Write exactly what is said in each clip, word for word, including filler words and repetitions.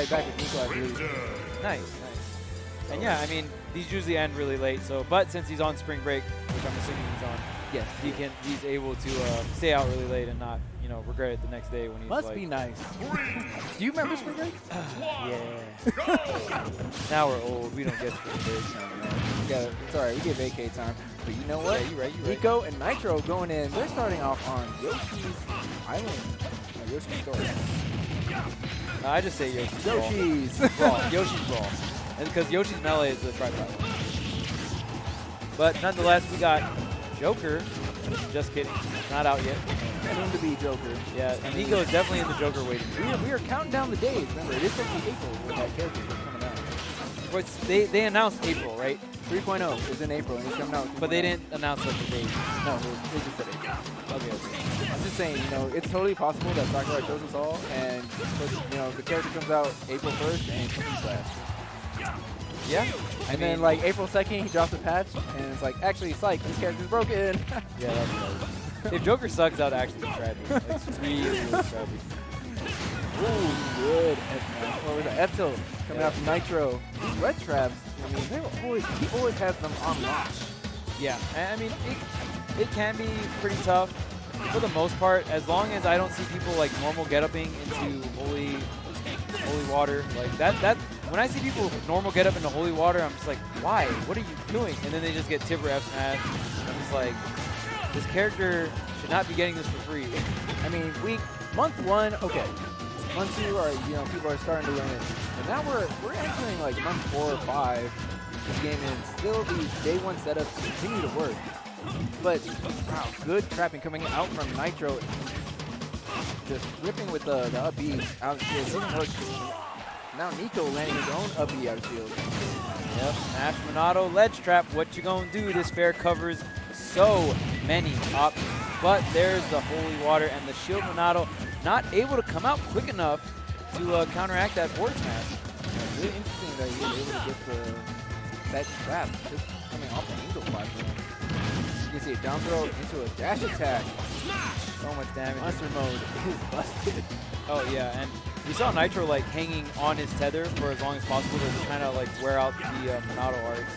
right back with Nicko, I believe. Nice, nice. And yeah, I mean, these usually end really late, so, but since he's on spring break, which I'm assuming he's on, yes, he can. He's able to uh, stay out really late and not, you know, regret it the next day when he's must like, be nice. Do you remember spring break? Uh, yeah. Now we're old. We don't get spring break. No, no. We gotta, it's all right. We get vacay time. But you know what? Yeah, you're right. You're right. Nicko and Nitro going in. They're starting off on Yoshi's Island. No, Yoshi's Brawl. No, I just say Yoshi's Brawl. Yoshi's Brawl. Yoshi's Brawl. And because Yoshi's Melee is the right one. But nonetheless, we got Joker. Just kidding. Not out yet. Soon to be Joker. Yeah, and Nicko is definitely in the Joker waiting. We are, we are counting down the days. Remember, it is April when that character is coming out. Which they, they announced April, right? three point oh is in April and it's coming out. But they didn't announce like the date. No, they just said April. Okay, okay. I'm just saying, you know, it's totally possible that Sakurai chose us all and, you know, the character comes out April first and comes last. Yeah, and I mean, then like April second, he drops a patch, and it's like, actually, it's like, this character's broken. Yeah, that's crazy. If Joker sucks, that would actually be tragic. It's really, really tragic. Ooh, good F-tilt. What was that? F-tilt coming yeah. out from Nitro. These red traps, I mean, they were always, he always has them on lock. Yeah, I mean, it, it can be pretty tough for the most part, as long as I don't see people like normal get-upping into holy, holy water. Like, that, that. When I see people normal get up into holy water, I'm just like, why? What are you doing? And then they just get Tibber F smash. I'm just like, this character should not be getting this for free. I mean, week, month one, okay. Month two, are, you know, people are starting to learn it. But now we're we're entering like month four or five. This game and still these day one setups continue to work. But wow, good trapping coming out from Nitro. Just ripping with the, the up B out of shield. Doesn't work. Now Nicko landing his own up E out shield. Yep, Smash Monado ledge trap. What you gonna do? This fair covers so many options. But there's the holy water and the shield Monado not able to come out quick enough to uh, counteract that forward smash. Really interesting that he was able to get the that trap just coming off the Nicko platform. You can see a down throw into a dash attack. So much damage. Monster mode is busted. Oh yeah, and we saw Nitro like hanging on his tether for as long as possible to kind of like wear out the uh, Monado arts.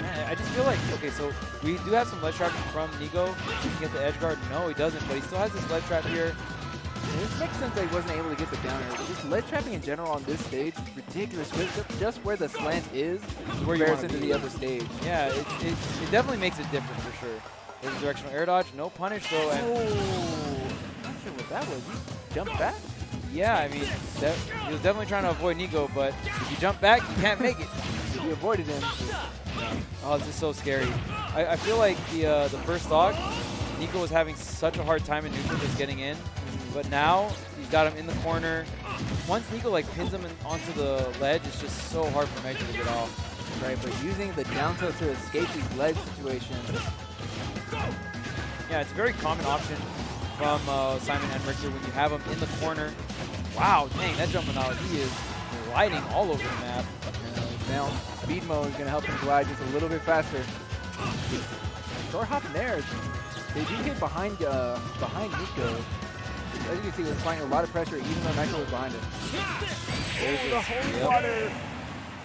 Man, I just feel like, okay, so we do have some ledge trap from Nicko. He can get the edge guard. No, he doesn't, but he still has this ledge trap here. It makes sense that he wasn't able to get the down air. Just ledge trapping in general on this stage, ridiculous. Just where the slant is in comparison to the other stage. Yeah, it, it, it definitely makes it different for sure. There's a directional air dodge, no punish though. And oh, I'm not sure what that was. You jump back? Yeah, I mean, that, he was definitely trying to avoid Nicko, but if you jump back, you can't make it. If you avoided him. Oh, this is so scary. I, I feel like the uh, the first stock, Nicko was having such a hard time in neutral just getting in. But now, he's got him in the corner. Once Nicko like pins him in, onto the ledge, it's just so hard for Nitro to get off. Right, but using the down tilt to escape these ledge situations. Yeah, it's a very common option from uh, Simon and Richter when you have him in the corner. Wow, dang, that jump Monado, he is gliding all over the map. And now, speed mode is going to help him glide just a little bit faster. Door hop in there. They do hit behind, uh, behind Nicko. As you can see, they're applying a lot of pressure, even though Nitro was behind him. There's the holy yep. water.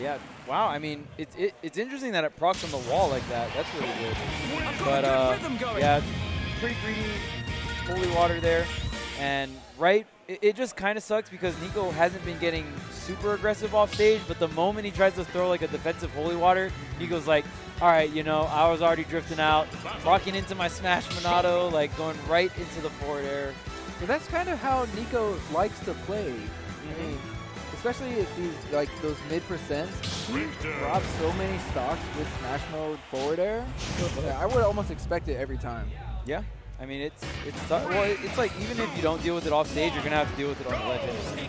Yeah. Wow. I mean, it's it, it's interesting that it procs on the wall like that. That's really good. But uh, yeah, pretty greedy holy water there, and right. It, it just kind of sucks because Nicko hasn't been getting super aggressive off stage, but the moment he tries to throw like a defensive holy water, Nico's like, all right, you know, I was already drifting out, rocking into my Smash Monado, like going right into the forward air. But that's kind of how Nicko likes to play. I mean, especially if he's like those mid percents, he drops so many stocks with Smash Mode forward air. Yeah, I would almost expect it every time. Yeah, I mean it's it's well, it's like even if you don't deal with it off stage, you're gonna have to deal with it on the ledge. Anyway.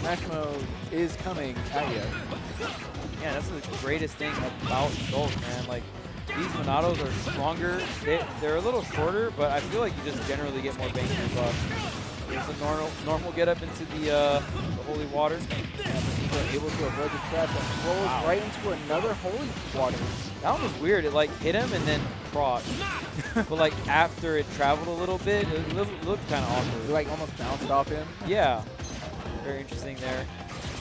Smash Mode is coming at you. Yeah, that's the greatest thing about Shulk, man. Like. These Monados are stronger. They, they're a little shorter, but I feel like you just generally get more bang for your buck. There's a normal normal get up into the, uh, the holy water. And Nicko able to avoid the trap that rolls wow. right into another holy water. That one was weird. It like hit him and then crossed. But like after it traveled a little bit, it looked, looked kind of awkward. It like almost bounced off him. Yeah. Very interesting there.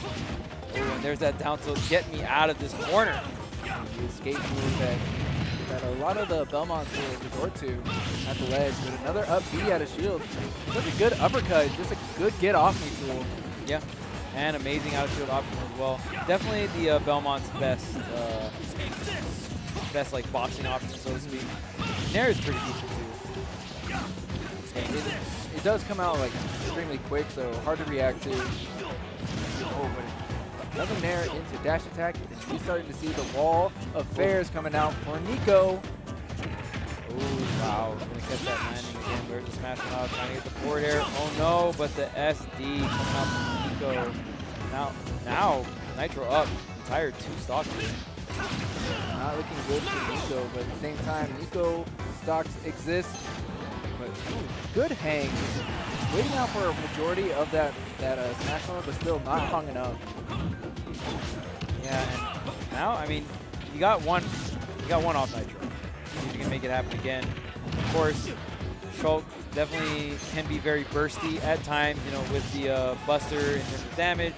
Oh, and there's that down tilt. Get me out of this corner. The escape move that, that a lot of the Belmonts will resort to at the ledge. But another up B out of shield. Such a good uppercut. Just a good get off me tool. Yeah. And amazing out of shield option as well. Definitely the uh, Belmonts' best, uh, best like boxing option, so to speak. Nair is pretty decent too. And it, it does come out like extremely quick, so hard to react to. Oh, but another Nair into dash attack. We're starting to see the wall of fares coming out for Nicko. Oh wow, we're gonna catch that landing again. We're just smashing out, trying to get the forward air. Oh no, but the S D coming out. So now, now Nitro up, entire two stocks. Not looking good for Nicko, but at the same time, Nicko stocks exist. But ooh, good hang, just waiting out for a majority of that that uh, smash on, but still not hung enough. Yeah, and now I mean, you got one, you got one off Nitro. You can make it happen again. Of course, Shulk definitely can be very bursty at times, you know, with the uh, buster in terms of damage.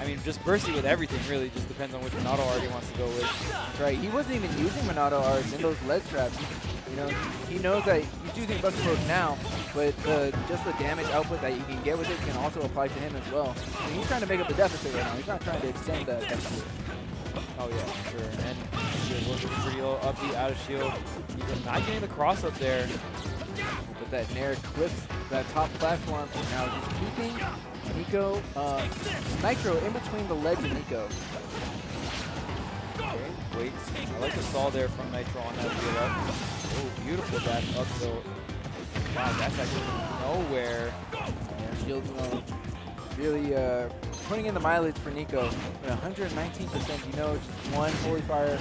I mean, just bursty with everything, really. Just depends on which Monado R he wants to go with. That's right. He wasn't even using Monado Rs in those ledge traps. You know, he knows that he's using buster mode now, but uh, just the damage output that you can get with it can also apply to him as well. I mean, he's trying to make up the deficit right now. He's not trying to extend that deficit. Oh, yeah, for sure. And he's looking pretty low up the out of shield. He's not getting the cross up there. But that Nair clips that top platform, and now he's keeping Nicko, uh, Nitro in between the ledge and Nicko. Okay, wait. I like the stall there from Nitro on that V L F. Oh, beautiful dash up tilt. Wow, that's actually nowhere. Yeah, shield mode. Really uh, putting in the mileage for Nicko. one hundred nineteen percent, you know, just one holy fire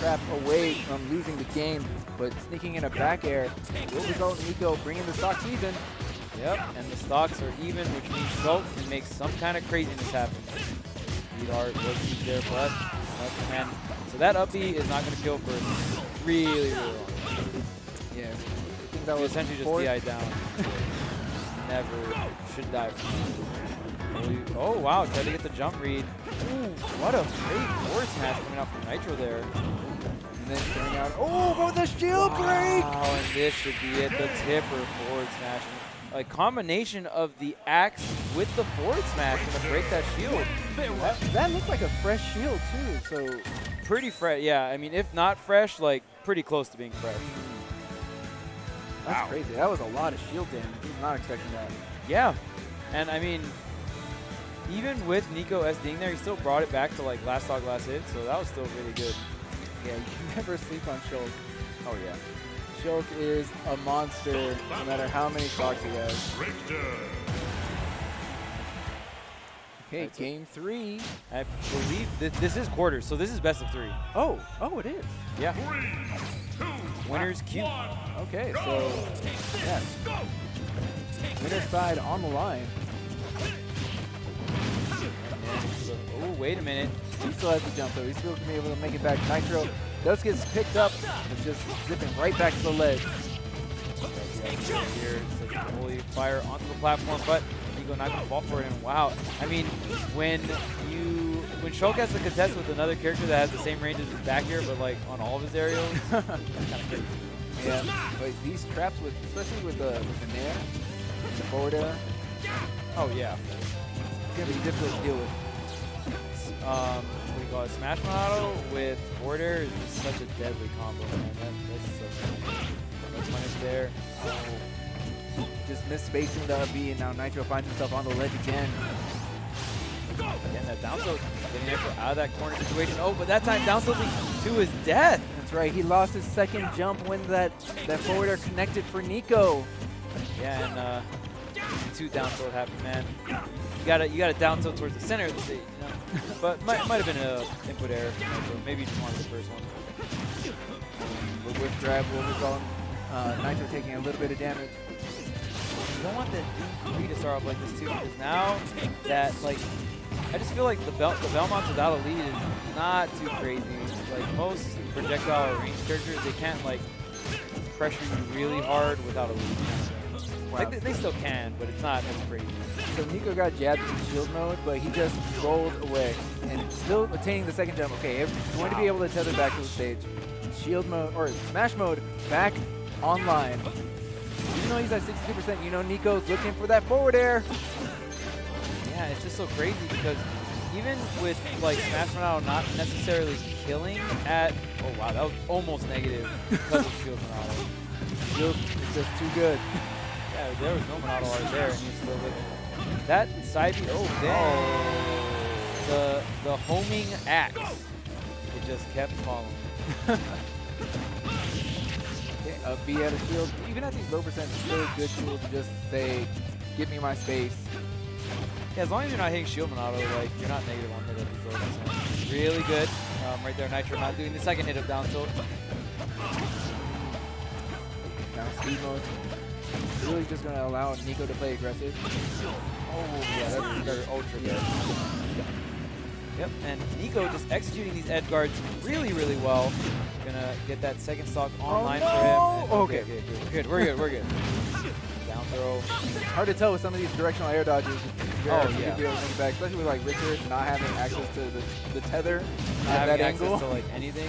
trap away from losing the game. But sneaking in a back air will result in Nicko bringing the stocks even. Yep, and the stocks are even, which means Shulk can make some kind of craziness happen. Speed art will keep there for us. And so that up B is not going to kill for really, really long. Yeah, I think that was essentially just D I down. Never should die from. Oh, wow, try to get the jump read. Ooh, what a great forward smash coming out from Nitro there. And then coming out, oh, for the shield wow. break! Oh, and this should be it, the tipper forward smash. A combination of the axe with the forward smash to break that shield. That, that looked like a fresh shield, too, so... Pretty fresh, yeah. I mean, if not fresh, like, pretty close to being fresh. That's wow. crazy. That was a lot of shield damage. I was not expecting that. Yeah, and I mean, even with Nicko SDing there, he still brought it back to, like, last stock, last hit, so that was still really good. Yeah, you can never sleep on Shulk. Oh, yeah. Shulk is a monster, no matter how many stocks he has. Okay, That's game it. three. I believe th this is quarters, so this is best of three. Oh, oh, it is. Yeah. Three, two, Winner's cue. Okay, go. so, yeah. Winner's side on the line. Oh, wait a minute. He still has to jump, though. He's still going to be able to make it back. Nitro does get picked up, but just zipping right back to the ledge. Right here, it's like holy fire onto the platform, but Nicko not going to fall for it. And wow, I mean, when you when Shulk has to contest with another character that has the same range as his back here, but like on all of his aerials, that's kind of crazy. Yeah, but these traps, with especially with the with the Nair, the forward air. Oh yeah. It's going to be difficult to deal with. Um, what do you call it? Smash Monado with border is just such a deadly combo, man. That, that's so funny. That's there. Oh. Just misspacing the up B, and now Nitro finds himself on the ledge again. Again, that down tilt getting Nitro out of that corner situation. Oh, but that time down tilting to his death. That's right. He lost his second jump when that, that forward air connected for Nicko. Yeah, and uh, two down tilt happened, man. You gotta, you gotta down tilt towards the center of the stage, you know? But might, might have been an input error. Maybe just wanted the first one. But with drive, what was on? Uh, Nitro taking a little bit of damage. You don't want the three to start off like this too, because now that, like, I just feel like the Bel the Belmonts without a lead is not too crazy. Like most projectile range characters, they can't like pressure you really hard without a lead. Like they, they still can, but it's not as crazy. So Nicko got jabbed in shield mode, but he just rolled away and still attaining the second jump. Okay, it's going to be able to tether back to the stage. Shield mode, or smash mode, back online. Even though he's at sixty-two percent, you know Nico's looking for that forward air. Yeah, it's just so crazy because even with like Smash Monado not necessarily killing at, oh wow, that was almost negative because of Shield Monado. Shield is just too good. Yeah, there was no Monado art there, and he's still living. That side B, oh dang. The, the homing axe, it just kept falling. Okay, a B out of shield. Even at these low percent, it's still a good tool to just say, give me my space. Yeah, as long as you're not hitting shield Monado, like, you're not negative on hit up these low percent. Really good. Um, right there, Nitro not doing the second hit up down tilt. Now speed mode. Really just going to allow Nicko to play aggressive. Oh, yeah, that's very ultra good. Yeah. Yep, and Nicko just executing these edge guards really, really well. Gonna get that second stock online oh, no! for him. Okay, okay, good, good, good. We're good, we're good. Down throw. Hard to tell with some of these directional air dodges. You're oh, yeah. Be able to back, especially with like Richter not having access to the, the tether at that access angle. To like anything.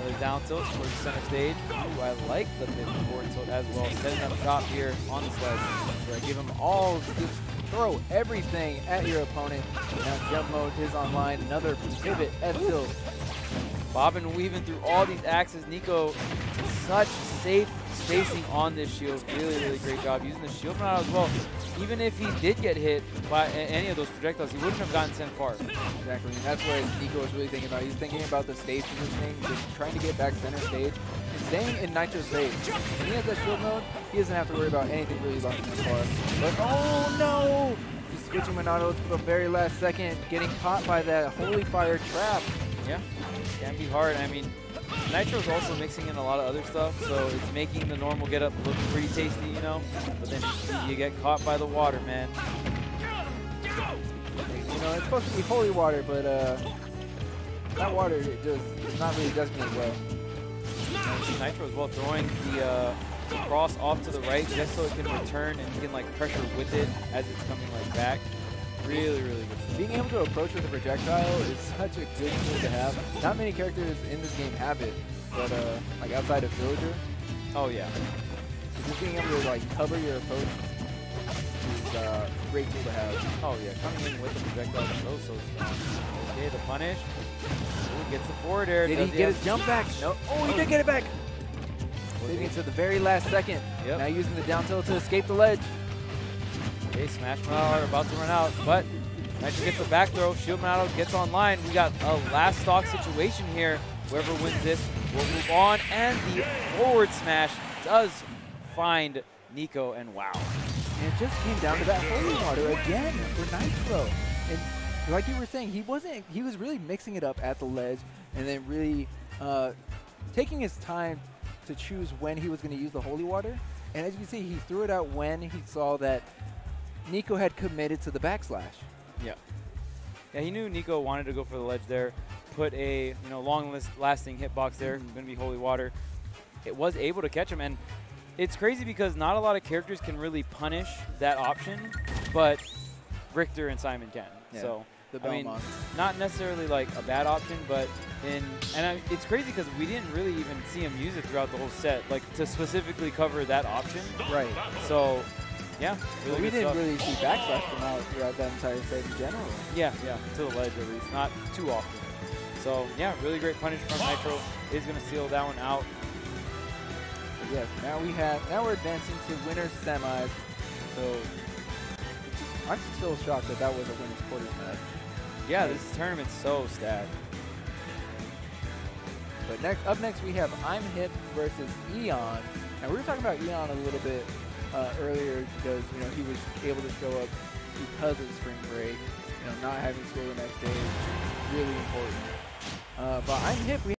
Another down tilt towards the center stage. Ooh, I like the mid forward tilt as well. Setting up top here on the sled. So I give him all this. Throw everything at your opponent. Now jump mode is online. Another pivot F tilt. Bobbing and weaving through all these axes. Nicko, such safe spacing on this shield. Really, really great job using the shield Monado as well. Even if he did get hit by any of those projectiles, he wouldn't have gotten sent far. Exactly. And that's what Nicko is really thinking about. He's thinking about the stage positioning, just trying to get back center stage. Staying in Nitro's base. When he has that shield mode, he doesn't have to worry about anything really long this far. But oh no! He's switching Monados for the very last second, getting caught by that holy fire trap. Yeah, can be hard. I mean, Nitro's also mixing in a lot of other stuff, so it's making the normal getup look pretty tasty, you know? But then you get caught by the water, man. You know, it's supposed to be holy water, but uh, that water it just it's not really designated well. Nitro as well throwing the uh, cross off to the right just so it can return and he can like pressure with it as it's coming like back. Really, really good. Being able to approach with a projectile is such a good tool to have. Not many characters in this game have it, but uh, like outside of Villager. Oh yeah. So just being able to like cover your opponent is uh, a great tool to have. Oh yeah, coming in with the projectile is so, so strong. Okay, the punish. Ooh, gets the forward air. Did he get his jump back? No. Oh, he did get it back. Saving it to the very last second. Yep. Now using the down tilt to escape the ledge. Okay, Smash Monado about to run out, but Nitro gets the back throw. Shield Monado gets online. We got a last stock situation here. Whoever wins this will move on, and the forward smash does find Nicko, and wow. And it just came down to that holy water again for Nitro. And like you were saying, he wasn't. He was really mixing it up at the ledge, and then really uh, taking his time to choose when he was going to use the holy water. And as you can see, he threw it out when he saw that Nicko had committed to the backslash. Yeah. Yeah, he knew Nicko wanted to go for the ledge there. Put a you know long-lasting hitbox there. Mm-hmm. Going to be holy water. It was able to catch him, and it's crazy because not a lot of characters can really punish that option, but Richter and Simon can. Yeah. So. The I mean, not necessarily like a bad option, but in and I, it's crazy because we didn't really even see him use it throughout the whole set, like to specifically cover that option. Right. So, yeah. Really we didn't stuff. really see backslash come out throughout that entire set in general. Yeah, yeah, to the ledge at least, not too often. So, yeah, really great punish from Nitro. Is going to seal that one out. Yes. Now we have. Now we're advancing to winner semis. So, I'm still shocked that that was a winner's quarters match. Yeah, this tournament's so stacked. But next, up next we have I'm Hip versus Eon. And we were talking about Eon a little bit uh, earlier because you know he was able to show up because of spring break. You know, not having school the next day is really important. Uh, but I'm Hip. We